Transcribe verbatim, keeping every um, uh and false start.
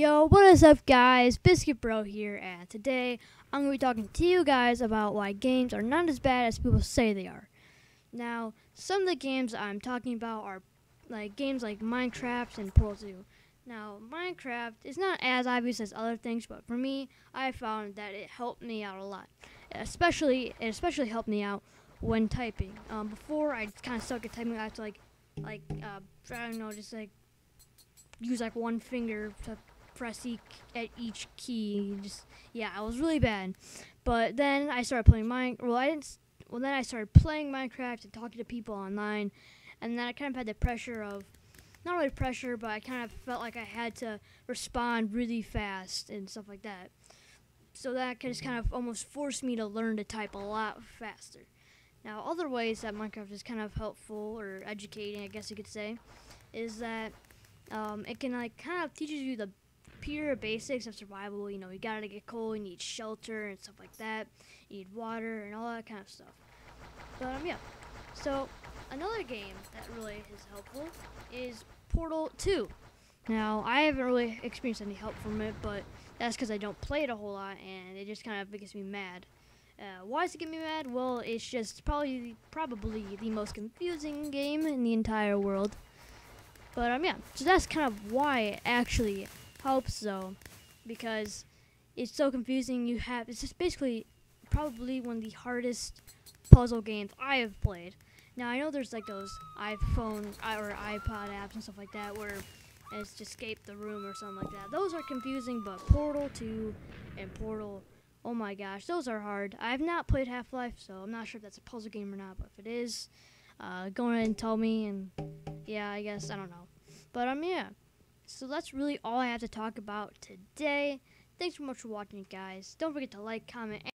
Yo, what is up guys, BiscuitBro here, and today I'm going to be talking to you guys about why games are not as bad as people say they are. Now, some of the games I'm talking about are like games like Minecraft and Portal two. Now, Minecraft is not as obvious as other things, but for me, I found that it helped me out a lot. Especially, it especially helped me out when typing. Um, before, I kind of suck at typing. I have to like, like uh, I don't know, just like use like one finger to press e at each key. Just yeah, I was really bad. But then I started playing mine. Well, I didn't. Well, then I started playing Minecraft and talking to people online, and then I kind of had the pressure of, not really pressure, but I kind of felt like I had to respond really fast and stuff like that. So that just kind of almost forced me to learn to type a lot faster. Now, other ways that Minecraft is kind of helpful or educating, I guess you could say, is that um, it can like kind of teaches you the pure basics of survival. You know, you gotta get coal, you need shelter and stuff like that, you need water and all that kind of stuff. But um, yeah, so another game that really is helpful is Portal two. Now, I haven't really experienced any help from it, but that's because I don't play it a whole lot, and it just kind of gets me mad. Uh, why does it get me mad? Well, it's just probably probably the most confusing game in the entire world. But um, yeah, so that's kind of why it actually helps, though, because it's so confusing. You have it's just basically probably one of the hardest puzzle games I have played. Now, I know there's like those iPhone or iPod apps and stuff like that where it's just escape the room or something like that. Those are confusing, but Portal two and Portal, oh my gosh, those are hard. I've not played Half Life, so I'm not sure if that's a puzzle game or not, but if it is, uh, go ahead and tell me, and yeah, I guess, I don't know. But um, yeah, so that's really all I have to talk about today. Thanks so much for watching, guys. Don't forget to like, comment, and